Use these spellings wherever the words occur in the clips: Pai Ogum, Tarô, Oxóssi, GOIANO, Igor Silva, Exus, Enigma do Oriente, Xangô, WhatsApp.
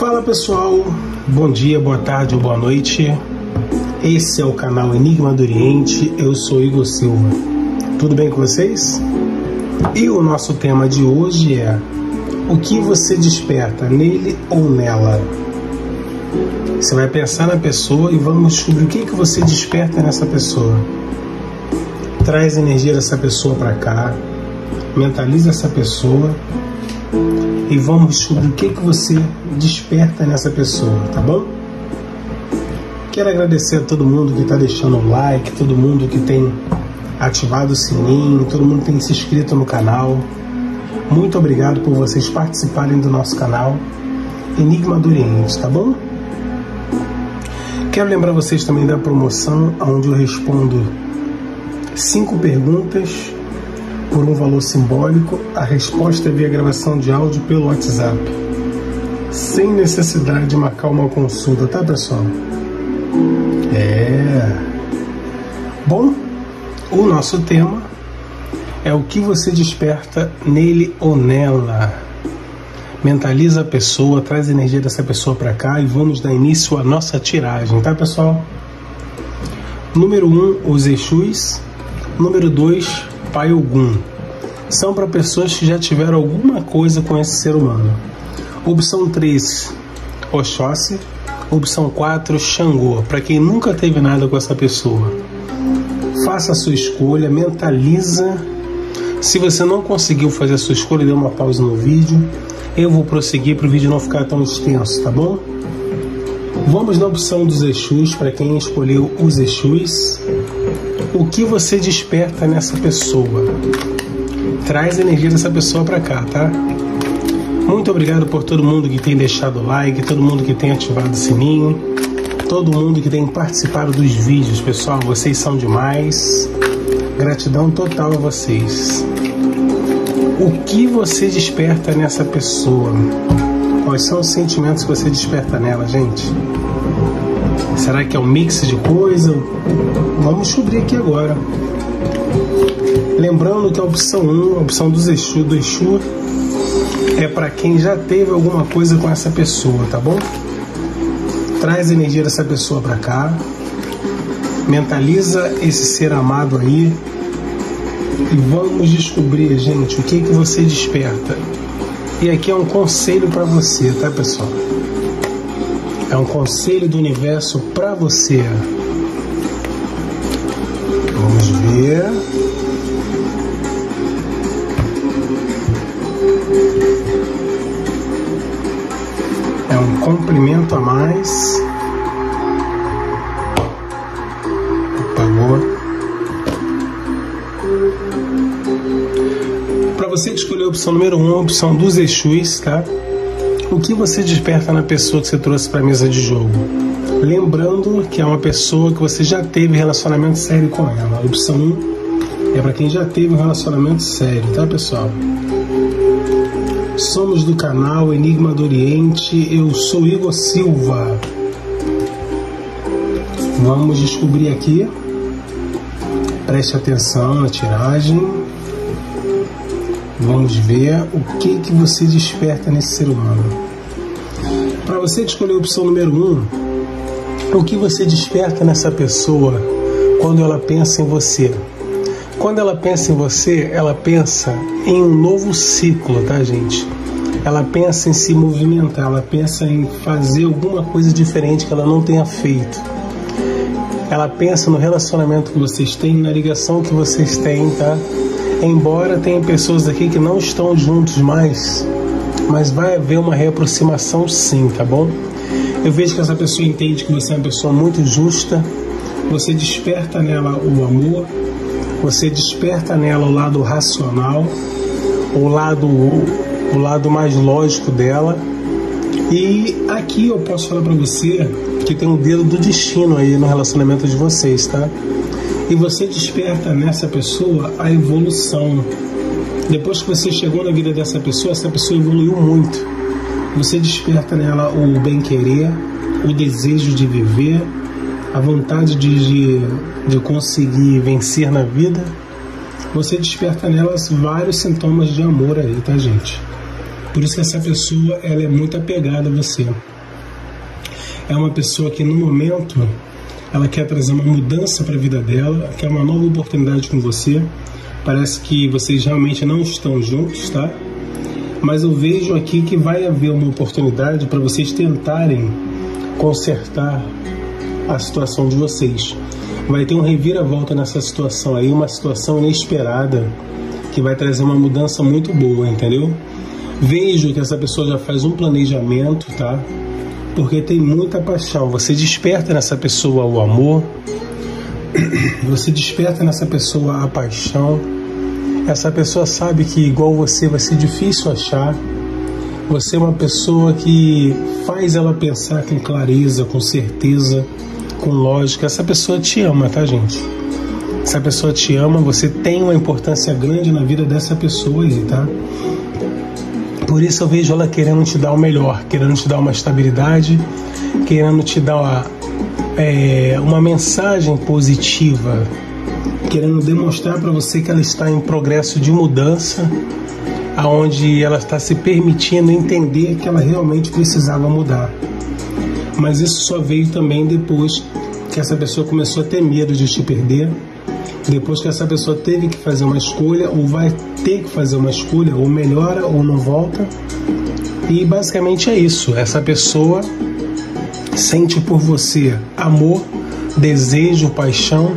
Fala pessoal, bom dia, boa tarde ou boa noite. Esse é o canal Enigma do Oriente, eu sou Igor Silva. Tudo bem com vocês? E o nosso tema de hoje é: o que você desperta nele ou nela? Você vai pensar na pessoa e vamos descobrir o que você desperta nessa pessoa. Traz energia dessa pessoa para cá, mentaliza essa pessoa e vamos descobrir o que você desperta nessa pessoa, tá bom? Quero agradecer a todo mundo que está deixando o like, todo mundo que tem ativado o sininho, todo mundo que tem se inscrito no canal. Muito obrigado por vocês participarem do nosso canal Enigma do Oriente, tá bom? Quero lembrar vocês também da promoção onde eu respondo 5 perguntas por um valor simbólico. A resposta é via gravação de áudio pelo WhatsApp, sem necessidade de marcar uma consulta, tá pessoal? Bom, o nosso tema é o que você desperta nele ou nela. Mentaliza a pessoa, traz a energia dessa pessoa para cá e vamos dar início à nossa tiragem, tá pessoal? Número 1, os Exus. Número 2, Pai Ogum. São para pessoas que já tiveram alguma coisa com esse ser humano. Opção 3, Oxóssi. Opção 4, Xangô, para quem nunca teve nada com essa pessoa. Faça a sua escolha, mentaliza. Se você não conseguiu fazer a sua escolha, dê uma pausa no vídeo. Eu vou prosseguir para o vídeo não ficar tão extenso, tá bom? Vamos na opção dos Exus, para quem escolheu os Exus. O que você desperta nessa pessoa? Traz a energia dessa pessoa para cá, tá? Muito obrigado por todo mundo que tem deixado o like, todo mundo que tem ativado o sininho, todo mundo que tem participado dos vídeos, pessoal, vocês são demais. Gratidão total a vocês. O que você desperta nessa pessoa? Quais são os sentimentos que você desperta nela, gente? Será que é um mix de coisa? Vamos descobrir aqui agora. Lembrando que a opção 1, a opção dos Exu, do Exu, é para quem já teve alguma coisa com essa pessoa, tá bom? Traz a energia dessa pessoa para cá, mentaliza esse ser amado aí e vamos descobrir, gente, o que que você desperta. E aqui é um conselho para você, tá pessoal? É um conselho do universo para você. Vamos ver. É um complemento a mais. Apagou. Para você que escolheu a opção número 1, a opção dos Exus, tá? O que você desperta na pessoa que você trouxe para a mesa de jogo? Lembrando que é uma pessoa que você já teve relacionamento sério com ela. A opção 1 é para quem já teve um relacionamento sério, tá pessoal? Somos do canal Enigma do Oriente, eu sou Igor Silva. Vamos descobrir aqui. Preste atenção na tiragem. Vamos ver o que você desperta nesse ser humano. Para você que escolheu a opção número 1, o que você desperta nessa pessoa quando ela pensa em você? Quando ela pensa em você, ela pensa em um novo ciclo, tá, gente? Ela pensa em se movimentar, ela pensa em fazer alguma coisa diferente que ela não tenha feito. Ela pensa no relacionamento que vocês têm, na ligação que vocês têm, tá? Embora tenha pessoas aqui que não estão juntos mais, mas vai haver uma reaproximação sim, tá bom? Eu vejo que essa pessoa entende que você é uma pessoa muito justa, você desperta nela o amor, você desperta nela o lado racional, o lado mais lógico dela. E aqui eu posso falar para você que tem um dedo do destino aí no relacionamento de vocês, tá? E você desperta nessa pessoa a evolução. Depois que você chegou na vida dessa pessoa, essa pessoa evoluiu muito. Você desperta nela o bem-querer, o desejo de viver, a vontade de conseguir vencer na vida. Você desperta nelas vários sintomas de amor aí, tá, gente? Por isso que essa pessoa ela é muito apegada a você. É uma pessoa que no momento ela quer trazer uma mudança para a vida dela, quer uma nova oportunidade com você. Parece que vocês realmente não estão juntos, tá? Mas eu vejo aqui que vai haver uma oportunidade para vocês tentarem consertar a situação de vocês. Vai ter um reviravolta nessa situação aí, uma situação inesperada que vai trazer uma mudança muito boa, entendeu? Vejo que essa pessoa já faz um planejamento, tá? Porque tem muita paixão. Você desperta nessa pessoa o amor, você desperta nessa pessoa a paixão. Essa pessoa sabe que igual você vai ser difícil achar. Você é uma pessoa que faz ela pensar com clareza, com certeza, com lógica. Essa pessoa te ama, tá, gente? Essa pessoa te ama, você tem uma importância grande na vida dessa pessoa aí, tá? Por isso eu vejo ela querendo te dar o melhor, querendo te dar uma estabilidade, querendo te dar uma mensagem positiva, querendo demonstrar para você que ela está em progresso de mudança, aonde ela está se permitindo entender que ela realmente precisava mudar. Mas isso só veio também depois que essa pessoa começou a ter medo de te perder, depois que essa pessoa teve que fazer uma escolha, ou vai ter que fazer uma escolha, ou melhora ou não volta. E basicamente é isso. Essa pessoa sente por você amor, desejo, paixão.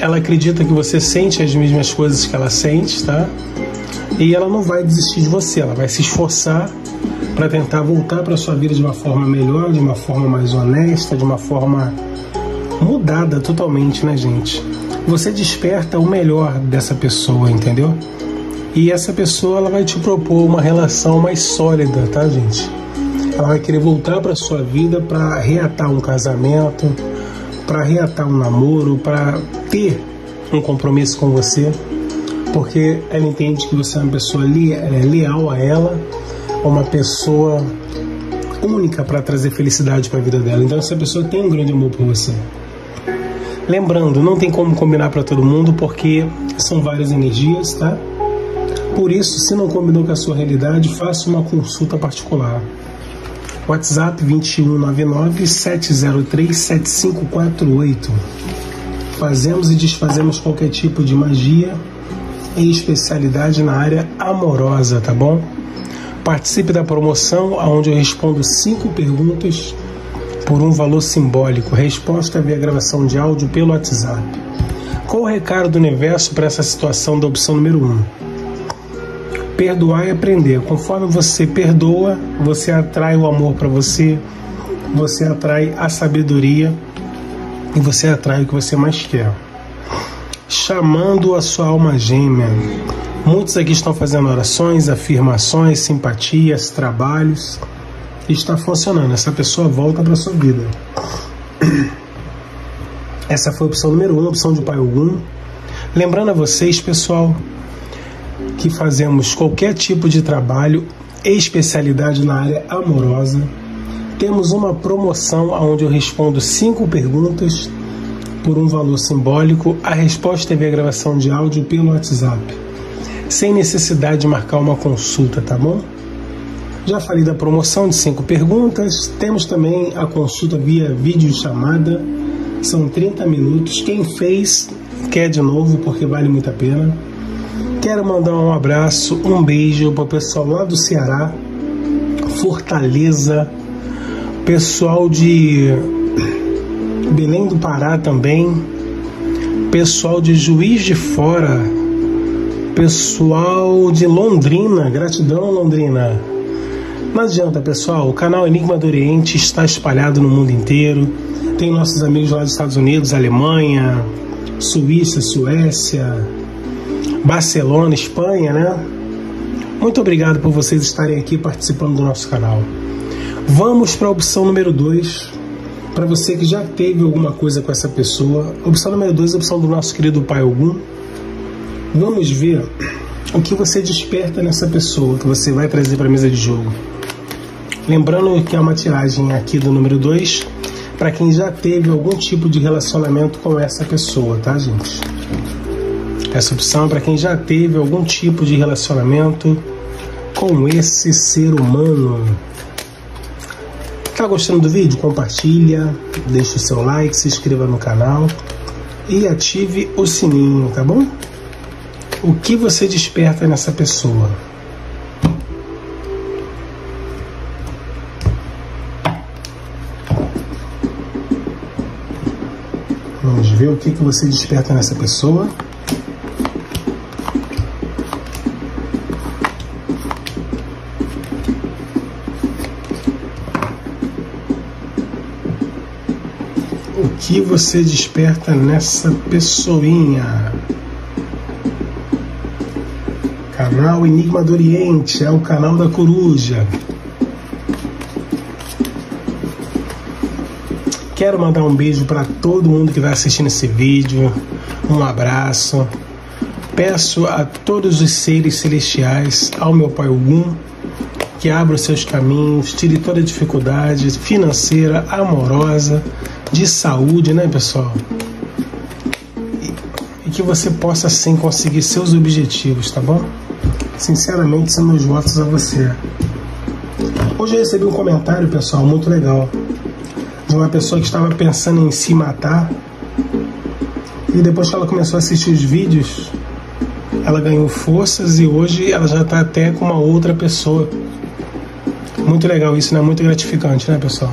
Ela acredita que você sente as mesmas coisas que ela sente, tá? E ela não vai desistir de você, ela vai se esforçar para tentar voltar para sua vida de uma forma melhor, de uma forma mais honesta, de uma forma mudada totalmente, né, gente? Você desperta o melhor dessa pessoa, entendeu? E essa pessoa ela vai te propor uma relação mais sólida, tá, gente? Ela vai querer voltar para sua vida para reatar um casamento, para reatar um namoro, para ter um compromisso com você, porque ela entende que você é uma pessoa leal a ela, uma pessoa única para trazer felicidade para a vida dela. Então essa pessoa tem um grande amor por você. Lembrando, não tem como combinar para todo mundo, porque são várias energias, tá? Por isso, se não combinou com a sua realidade, faça uma consulta particular. WhatsApp 2199-703-7548. Fazemos e desfazemos qualquer tipo de magia, em especialidade na área amorosa, tá bom? Participe da promoção, onde eu respondo 5 perguntas por um valor simbólico. Resposta via gravação de áudio pelo WhatsApp. Qual o recado do universo para essa situação da opção número 1? Perdoar e aprender. Conforme você perdoa, você atrai o amor para você, você atrai a sabedoria e você atrai o que você mais quer. Chamando a sua alma gêmea. Muitos aqui estão fazendo orações, afirmações, simpatias, trabalhos. Está funcionando. Essa pessoa volta para sua vida. Essa foi a opção número 1, opção de Pai Ogum. Lembrando a vocês, pessoal, que fazemos qualquer tipo de trabalho, especialidade na área amorosa. Temos uma promoção onde eu respondo 5 perguntas por um valor simbólico. A resposta é via gravação de áudio pelo WhatsApp, sem necessidade de marcar uma consulta, tá bom? Já falei da promoção de 5 perguntas. Temos também a consulta via videochamada. São 30 minutos. Quem fez, quer de novo, porque vale muito a pena. Quero mandar um abraço, um beijo para o pessoal lá do Ceará, Fortaleza, pessoal de Belém do Pará também, pessoal de Juiz de Fora, pessoal de Londrina. Gratidão, Londrina. Não adianta, pessoal, o canal Enigma do Oriente está espalhado no mundo inteiro. Tem nossos amigos lá dos Estados Unidos, Alemanha, Suíça, Suécia, Barcelona, Espanha, né? Muito obrigado por vocês estarem aqui participando do nosso canal. Vamos para a opção número 2. Para você que já teve alguma coisa com essa pessoa, opção número 2 é a opção do nosso querido Pai Ogum. Vamos ver o que você desperta nessa pessoa que você vai trazer para a mesa de jogo. Lembrando que é uma tiragem aqui do número 2 para quem já teve algum tipo de relacionamento com essa pessoa, tá, gente? Essa opção é para quem já teve algum tipo de relacionamento, com esse ser humano. Tá gostando do vídeo? Compartilha, deixa o seu like, se inscreva no canal e ative o sininho, tá bom? O que você desperta nessa pessoa? Vamos ver o que você desperta nessa pessoa. O que você desperta nessa pessoinha? Canal Enigma do Oriente, é o canal da coruja. Quero mandar um beijo para todo mundo que vai assistindo esse vídeo, um abraço. Peço a todos os seres celestiais, ao meu Pai Ogum, que abra os seus caminhos, tire toda a dificuldade financeira, amorosa, de saúde, né, pessoal? E que você possa, sim, conseguir seus objetivos, tá bom? Sinceramente, são meus votos a você. Hoje eu recebi um comentário, pessoal, muito legal, de uma pessoa que estava pensando em se matar, e depois que ela começou a assistir os vídeos, ela ganhou forças e hoje ela já está até com uma outra pessoa. Muito legal isso, né? Muito gratificante, né, pessoal?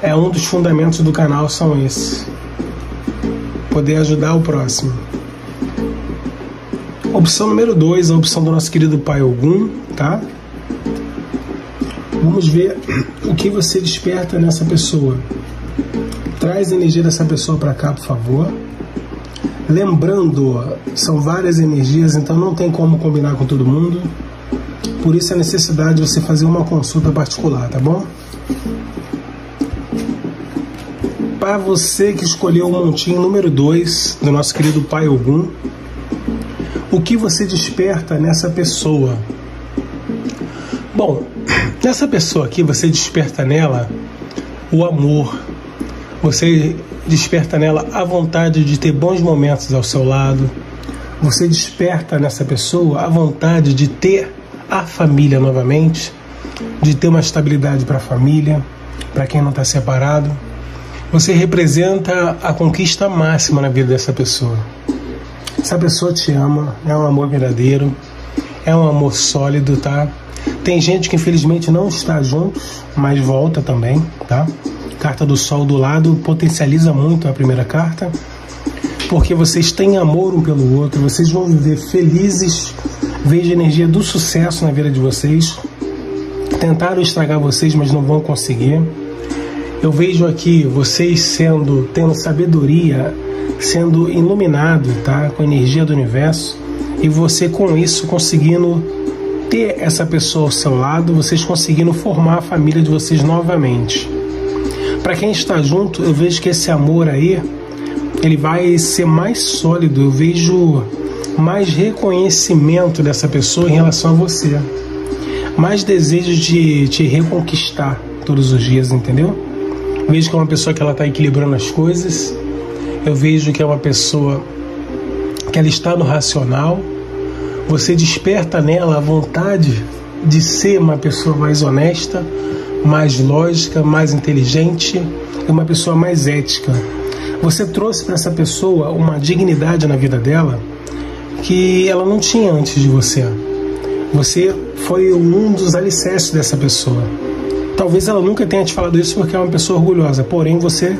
É um dos fundamentos do canal, são esses. Poder ajudar o próximo. Opção número 2, a opção do nosso querido Pai Ogum, tá? Vamos ver o que você desperta nessa pessoa. Traz a energia dessa pessoa para cá, por favor. Lembrando, são várias energias, então não tem como combinar com todo mundo. Por isso a necessidade de você fazer uma consulta particular, tá bom? Para você que escolheu o montinho número 2 do nosso querido Pai Ogum, o que você desperta nessa pessoa? Bom, nessa pessoa aqui, você desperta nela o amor, você desperta nela a vontade de ter bons momentos ao seu lado, você desperta nessa pessoa a vontade de ter a família novamente, de ter uma estabilidade para a família, para quem não está separado. Você representa a conquista máxima na vida dessa pessoa. Essa pessoa te ama, é um amor verdadeiro, é um amor sólido, tá? Tem gente que infelizmente não está junto, mas volta também, tá? Carta do Sol do lado potencializa muito a primeira carta, porque vocês têm amor um pelo outro, vocês vão viver felizes. Vejo a energia do sucesso na vida de vocês. Tentaram estragar vocês, mas não vão conseguir. Eu vejo aqui vocês tendo sabedoria, sendo iluminado, tá? Com a energia do universo, e você com isso conseguindo ter essa pessoa ao seu lado, vocês conseguindo formar a família de vocês novamente. Para quem está junto, eu vejo que esse amor aí, ele vai ser mais sólido, eu vejo mais reconhecimento dessa pessoa em relação a você, mais desejo de te reconquistar todos os dias, entendeu? Vejo que é uma pessoa que ela está equilibrando as coisas. Eu vejo que é uma pessoa que ela está no racional. Você desperta nela a vontade de ser uma pessoa mais honesta, mais lógica, mais inteligente e uma pessoa mais ética. Você trouxe para essa pessoa uma dignidade na vida dela que ela não tinha antes de você. Você foi um dos alicerces dessa pessoa. Talvez ela nunca tenha te falado isso porque é uma pessoa orgulhosa, porém você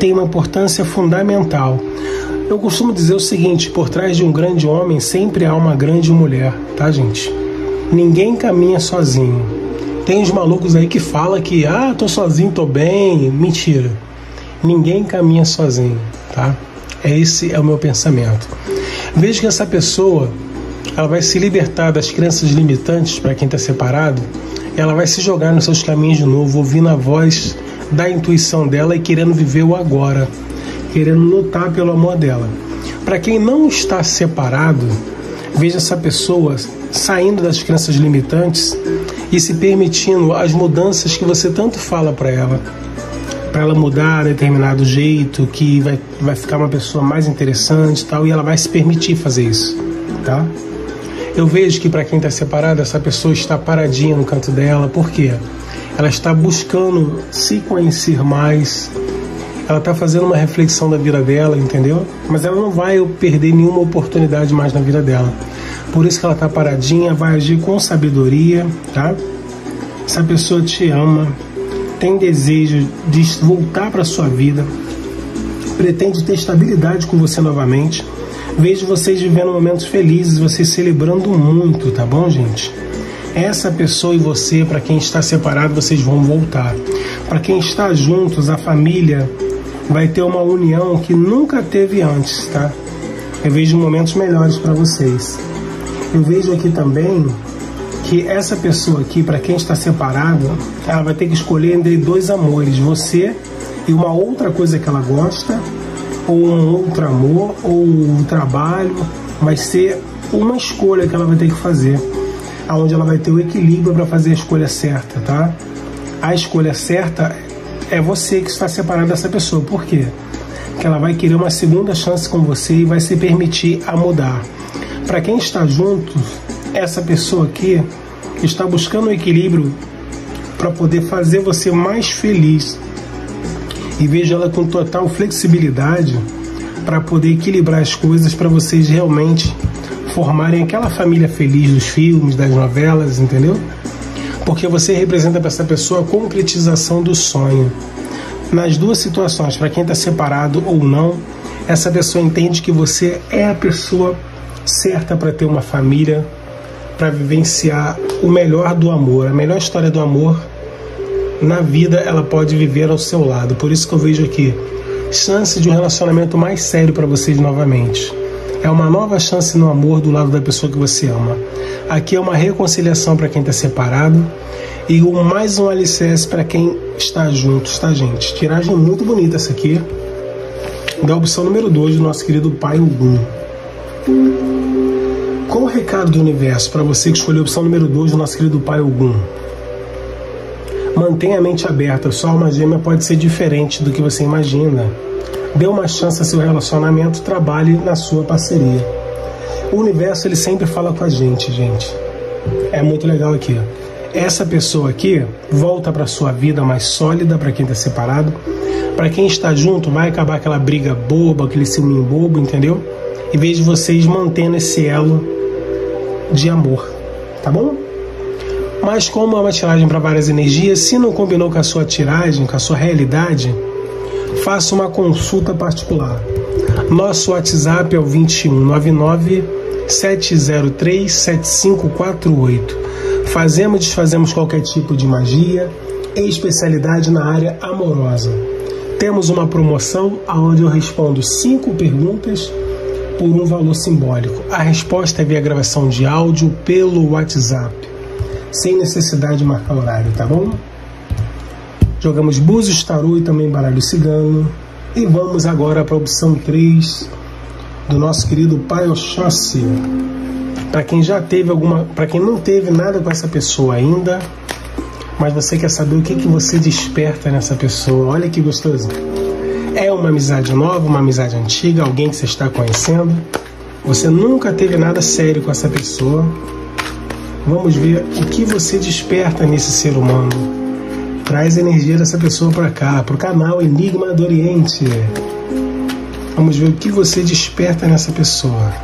tem uma importância fundamental. Eu costumo dizer o seguinte, por trás de um grande homem sempre há uma grande mulher, tá, gente? Ninguém caminha sozinho. Tem uns malucos aí que falam que, tô sozinho, tô bem, mentira. Ninguém caminha sozinho, tá? Esse é o meu pensamento. Vejo que essa pessoa, ela vai se libertar das crenças limitantes para quem está separado. Ela vai se jogar nos seus caminhos de novo, ouvindo a voz da intuição dela e querendo viver o agora, querendo lutar pelo amor dela. Para quem não está separado, veja essa pessoa saindo das crenças limitantes e se permitindo as mudanças que você tanto fala para ela mudar determinado jeito, que vai ficar uma pessoa mais interessante e tal, e ela vai se permitir fazer isso, tá? eu vejo que para quem está separado, essa pessoa está paradinha no canto dela. Por quê? Ela está buscando se conhecer mais, ela está fazendo uma reflexão da vida dela, entendeu? Mas ela não vai perder nenhuma oportunidade mais na vida dela. Por isso que ela está paradinha, vai agir com sabedoria, tá? Essa pessoa te ama, tem desejo de voltar para sua vida, pretende ter estabilidade com você novamente. Vejo vocês vivendo momentos felizes, vocês celebrando muito, tá bom, gente? Essa pessoa e você, para quem está separado, vocês vão voltar. Para quem está juntos, a família vai ter uma união que nunca teve antes, tá? Eu vejo momentos melhores para vocês. Eu vejo aqui também que essa pessoa aqui, para quem está separado, ela vai ter que escolher entre dois amores, você e uma outra coisa que ela gosta, ou um outro amor, ou um trabalho. Vai ser uma escolha que ela vai ter que fazer, aonde ela vai ter o equilíbrio para fazer a escolha certa, tá? A escolha certa é você que está separado dessa pessoa. Por quê? Porque ela vai querer uma segunda chance com você e vai se permitir a mudar. Para quem está junto, essa pessoa aqui está buscando um equilíbrio para poder fazer você mais feliz. E vejo ela com total flexibilidade para poder equilibrar as coisas para vocês realmente formarem aquela família feliz dos filmes, das novelas, entendeu? Porque você representa para essa pessoa a concretização do sonho. Nas duas situações, para quem está separado ou não, essa pessoa entende que você é a pessoa certa para ter uma família, para vivenciar o melhor do amor, a melhor história do amor. Na vida ela pode viver ao seu lado. Por isso que eu vejo aqui chance de um relacionamento mais sério para vocês novamente. É uma nova chance no amor do lado da pessoa que você ama. Aqui é uma reconciliação para quem está separado e mais um alicerce para quem está junto, tá, gente? Tiragem muito bonita essa aqui, da opção número 2 do nosso querido Pai Ogum. Qual o recado do universo para você que escolheu a opção número 2 do nosso querido Pai Ogum? Mantenha a mente aberta, sua alma gêmea pode ser diferente do que você imagina. Dê uma chance a seu relacionamento, trabalhe na sua parceria. O universo, ele sempre fala com a gente, gente. É muito legal aqui. Essa pessoa aqui volta para sua vida mais sólida, para quem está separado. Para quem está junto, vai acabar aquela briga boba, aquele ciúme bobo, entendeu? E vejo vocês mantendo esse elo de amor, tá bom? Mas como é uma tiragem para várias energias, se não combinou com a sua tiragem, com a sua realidade, faça uma consulta particular. Nosso WhatsApp é o 2199-703-7548. Fazemos e desfazemos qualquer tipo de magia, em especialidade na área amorosa. Temos uma promoção onde eu respondo 5 perguntas por um valor simbólico. A resposta é via gravação de áudio pelo WhatsApp, sem necessidade de marcar horário, tá bom? Jogamos búzios, tarô e também baralho cigano. E vamos agora para a opção 3 do nosso querido Pai Oxóssi. Para quem já teve alguma, para quem não teve nada com essa pessoa ainda, mas você quer saber o que você desperta nessa pessoa. Olha que gostoso. É uma amizade nova, uma amizade antiga, alguém que você está conhecendo. Você nunca teve nada sério com essa pessoa. Vamos ver o que você desperta nesse ser humano. Traz a energia dessa pessoa para cá, para o canal Enigma do Oriente. Vamos ver o que você desperta nessa pessoa.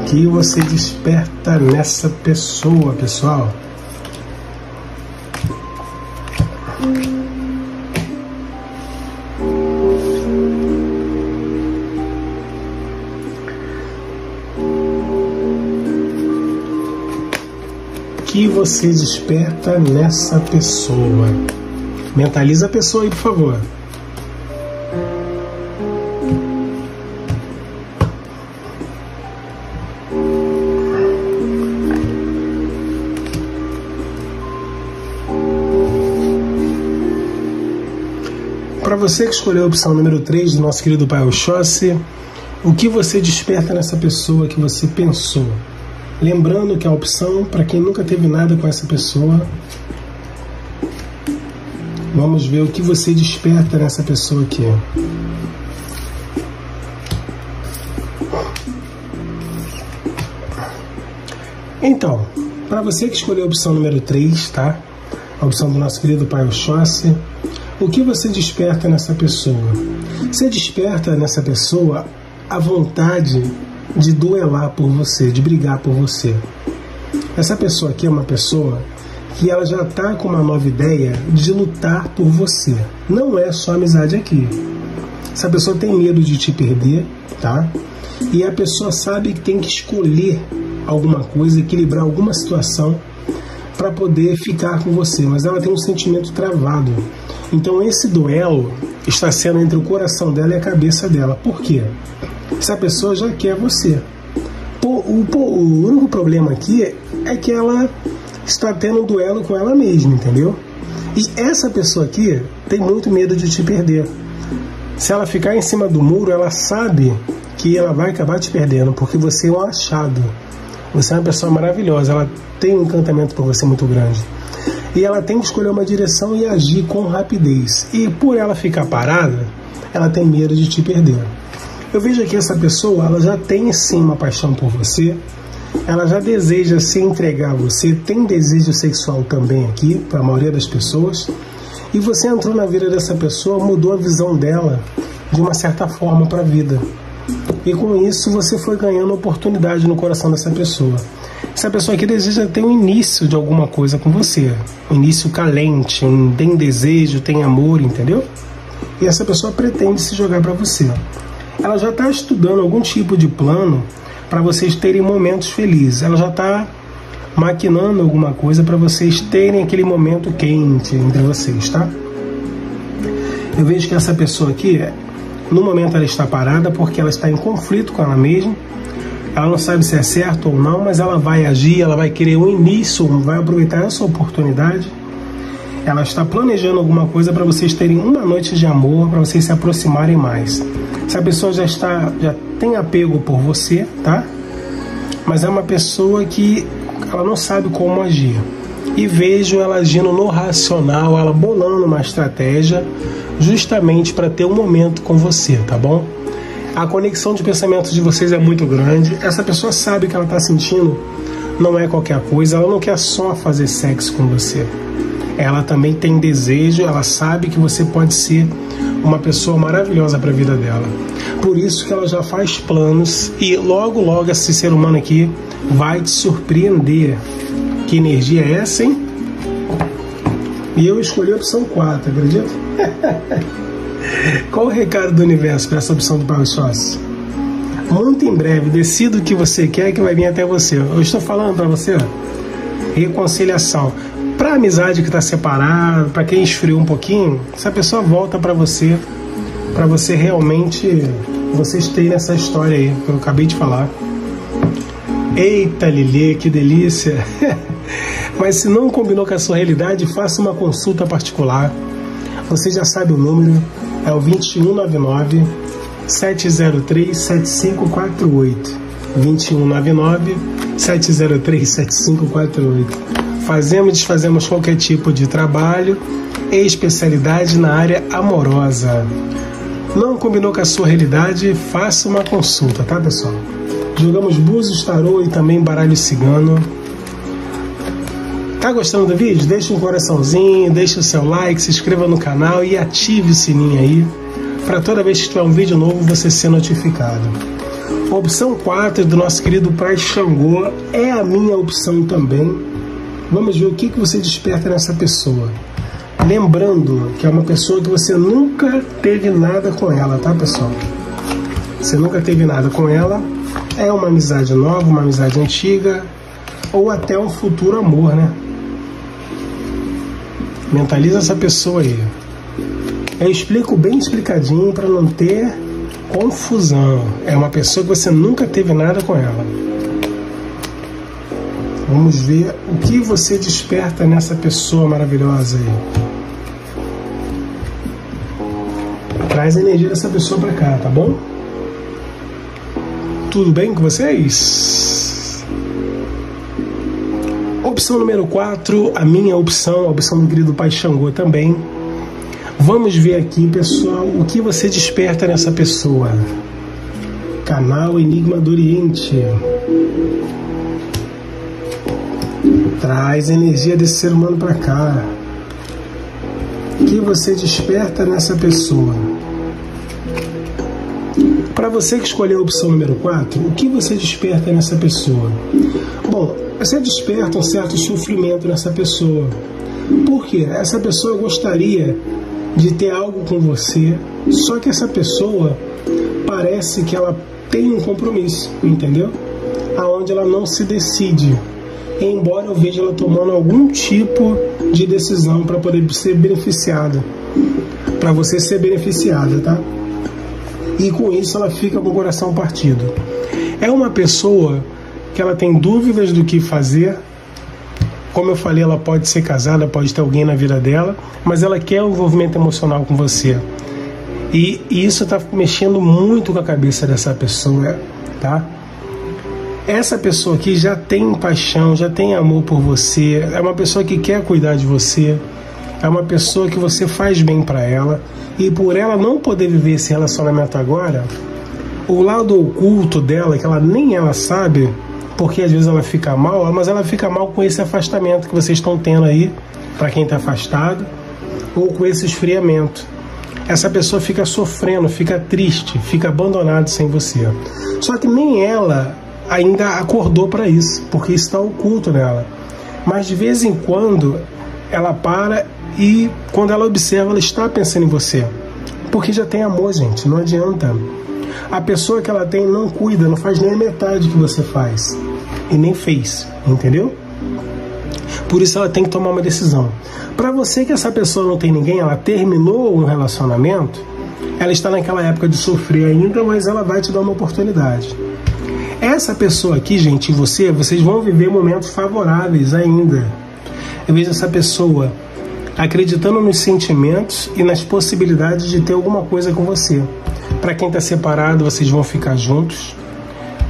O que você desperta nessa pessoa, pessoal? Que você desperta nessa pessoa. Mentaliza a pessoa aí, por favor. Para você que escolheu a opção número 3 do nosso querido Pai Oxóssi, o que você desperta nessa pessoa que você pensou? Lembrando que a opção, para quem nunca teve nada com essa pessoa, Vamos ver o que você desperta nessa pessoa aqui. Então, para você que escolheu a opção número 3, tá? A opção do nosso querido pai Oxóssi, o que você desperta nessa pessoa? Você desperta nessa pessoa a vontade de duelar por você, de brigar por você. Essa pessoa aqui é uma pessoa que ela já está com uma nova ideia de lutar por você. Não é só amizade aqui. Essa pessoa tem medo de te perder, tá? E a pessoa sabe que tem que escolher alguma coisa, equilibrar alguma situação para poder ficar com você, mas ela tem um sentimento travado. Então esse duelo está sendo entre o coração dela e a cabeça dela. Por quê? Essa pessoa já quer você. O único problema aqui é que ela está tendo um duelo com ela mesma, entendeu? E essa pessoa aqui tem muito medo de te perder. Se ela ficar em cima do muro, ela sabe que ela vai acabar te perdendo, porque você é um achado. Você é uma pessoa maravilhosa, ela tem um encantamento por você muito grande. E ela tem que escolher uma direção e agir com rapidez. E por ela ficar parada, ela tem medo de te perder. Eu vejo aqui essa pessoa, ela já tem sim uma paixão por você, ela já deseja se entregar a você, tem desejo sexual também aqui, para a maioria das pessoas. E você entrou na vida dessa pessoa, mudou a visão dela de uma certa forma para a vida. E com isso você foi ganhando oportunidade no coração dessa pessoa. Essa pessoa aqui deseja ter um início de alguma coisa com você. Um início calente, tem desejo, tem amor, entendeu? E essa pessoa pretende se jogar para você. Ela já está estudando algum tipo de plano para vocês terem momentos felizes. Ela já está maquinando alguma coisa para vocês terem aquele momento quente entre vocês, tá? Eu vejo que essa pessoa aqui, no momento ela está parada porque ela está em conflito com ela mesma. Ela não sabe se é certo ou não, mas ela vai agir, ela vai querer um início, vai aproveitar essa oportunidade. Ela está planejando alguma coisa para vocês terem uma noite de amor, para vocês se aproximarem mais. Essa pessoa já tem apego por você, tá? Mas é uma pessoa que ela não sabe como agir. E vejo ela agindo no racional, ela bolando uma estratégia justamente para ter um momento com você, tá bom? A conexão de pensamentos de vocês é muito grande. Essa pessoa sabe que ela está sentindo não é qualquer coisa. Ela não quer só fazer sexo com você. Ela também tem desejo. Ela sabe que você pode ser uma pessoa maravilhosa para a vida dela. Por isso que ela já faz planos. E logo, logo esse ser humano aqui vai te surpreender. Que energia é essa, hein? E eu escolhi a opção 4, acredita? Qual o recado do universo para essa opção do Pai Ogum? Muito em breve, decida o que você quer que vai vir até você. Eu estou falando para você, ó, reconciliação. Para a amizade que está separada, para quem esfriou um pouquinho, essa pessoa volta para você realmente, vocês terem essa história aí, que eu acabei de falar. Eita, Lili, que delícia! Mas se não combinou com a sua realidade, faça uma consulta particular. Você já sabe o número, é o 2199-703-7548. 2199-703-7548. Fazemos e desfazemos qualquer tipo de trabalho e especialidade na área amorosa. Não combinou com a sua realidade, faça uma consulta, tá, pessoal? Jogamos búzios, tarô e também baralho cigano. Tá gostando do vídeo? Deixa um coraçãozinho, deixa o seu like, se inscreva no canal e ative o sininho aí, para toda vez que tiver um vídeo novo você ser notificado. Opção 4 do nosso querido Pai Xangô é a minha opção também. Vamos ver o que você desperta nessa pessoa. Lembrando que é uma pessoa que você nunca teve nada com ela, tá, pessoal? Você nunca teve nada com ela, é uma amizade nova, uma amizade antiga, ou até um futuro amor, né? Mentaliza essa pessoa aí. Eu explico bem explicadinho para não ter confusão. É uma pessoa que você nunca teve nada com ela. Vamos ver o que você desperta nessa pessoa maravilhosa aí. Traz a energia dessa pessoa para cá, tá bom? Tudo bem com vocês? Opção número 4, a minha opção, a opção do querido Pai Xangô também, Vamos ver aqui, pessoal, o que você desperta nessa pessoa. Canal Enigma do Oriente. Traz a energia desse ser humano para cá. O que você desperta nessa pessoa? Para você que escolheu a opção número 4, o que você desperta nessa pessoa? Bom, você desperta um certo sofrimento nessa pessoa. Por quê? Essa pessoa gostaria de ter algo com você, só que essa pessoa parece que ela tem um compromisso, entendeu? Aonde ela não se decide. Embora eu veja ela tomando algum tipo de decisão para poder ser beneficiada, para você ser beneficiada, tá? E com isso ela fica com o coração partido. É uma pessoa que ela tem dúvidas do que fazer. Como eu falei, ela pode ser casada, pode ter alguém na vida dela, mas ela quer um envolvimento emocional com você. E isso está mexendo muito com a cabeça dessa pessoa, tá? Essa pessoa aqui já tem paixão, já tem amor por você, é uma pessoa que quer cuidar de você, é uma pessoa que você faz bem para ela, e por ela não poder viver esse relacionamento agora, o lado oculto dela, que ela nem ela sabe, porque às vezes ela fica mal, mas ela fica mal com esse afastamento que vocês estão tendo aí, para quem está afastado, ou com esse esfriamento. Essa pessoa fica sofrendo, fica triste, fica abandonada sem você. Só que nem ela ainda acordou para isso, porque está oculto nela, mas de vez em quando ela para e quando ela observa, ela está pensando em você, porque já tem amor, gente, não adianta. A pessoa que ela tem não cuida, não faz nem a metade que você faz e nem fez, entendeu? Por isso ela tem que tomar uma decisão. Para você que essa pessoa não tem ninguém, ela terminou um relacionamento, ela está naquela época de sofrer ainda, mas ela vai te dar uma oportunidade. Essa pessoa aqui, gente, vocês vão viver momentos favoráveis ainda. Eu vejo essa pessoa acreditando nos sentimentos e nas possibilidades de ter alguma coisa com você. Para quem está separado, vocês vão ficar juntos,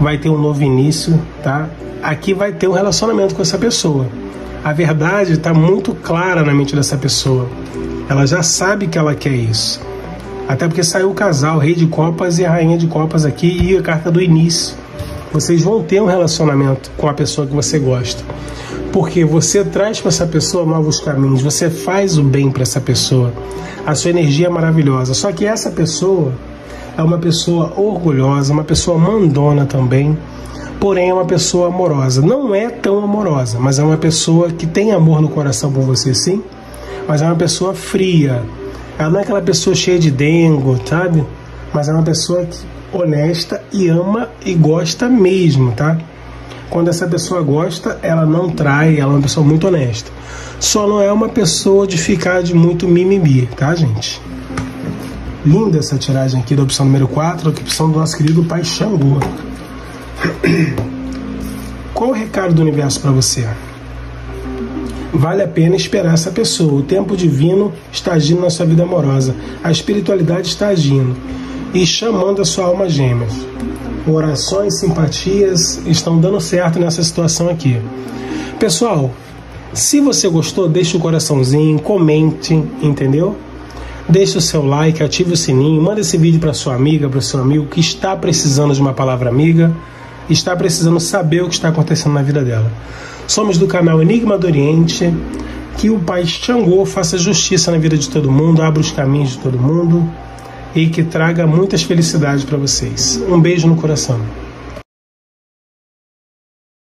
vai ter um novo início, tá? Aqui vai ter um relacionamento com essa pessoa. A verdade está muito clara na mente dessa pessoa. Ela já sabe que ela quer isso. Até porque saiu o casal, Rei de Copas e a Rainha de Copas aqui, e a carta do início. Vocês vão ter um relacionamento com a pessoa que você gosta, porque você traz para essa pessoa novos caminhos, você faz o bem para essa pessoa, a sua energia é maravilhosa. Só que essa pessoa é uma pessoa orgulhosa, uma pessoa mandona também, porém é uma pessoa amorosa. Não é tão amorosa, mas é uma pessoa que tem amor no coração por você, sim, mas é uma pessoa fria. Ela não é aquela pessoa cheia de dengo, sabe? Mas é uma pessoa que honesta e ama e gosta mesmo, tá? Quando essa pessoa gosta, ela não trai, ela é uma pessoa muito honesta. Só não é uma pessoa de ficar de muito mimimi, tá, gente? Linda essa tiragem aqui da opção número 4, a opção do nosso querido Pai Xangô. Qual o recado do universo para você? Vale a pena esperar essa pessoa. O tempo divino está agindo na sua vida amorosa. A espiritualidade está agindo e chamando a sua alma gêmea. Orações, simpatias estão dando certo nessa situação aqui. Pessoal, se você gostou, deixe o coraçãozinho, comente, entendeu? Deixe o seu like, ative o sininho, manda esse vídeo para sua amiga, para o seu amigo que está precisando de uma palavra amiga, está precisando saber o que está acontecendo na vida dela. Somos do canal Enigma do Oriente. Que o Pai Xangô faça justiça na vida de todo mundo, abra os caminhos de todo mundo e que traga muitas felicidades para vocês. Um beijo no coração.